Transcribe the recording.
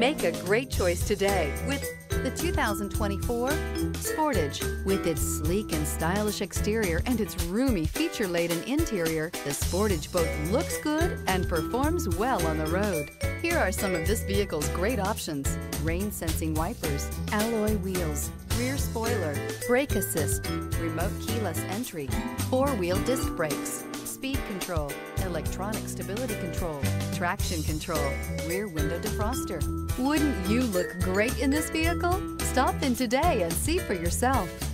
Make a great choice today with the 2024 Sportage. With its sleek and stylish exterior and its roomy feature-laden interior, the Sportage both looks good and performs well on the road. Here are some of this vehicle's great options: rain-sensing wipers, alloy wheels, rear spoiler, brake assist, remote keyless entry, four-wheel disc brakes, speed control, electronic stability control, traction control, rear window defroster. Wouldn't you look great in this vehicle? Stop in today and see for yourself.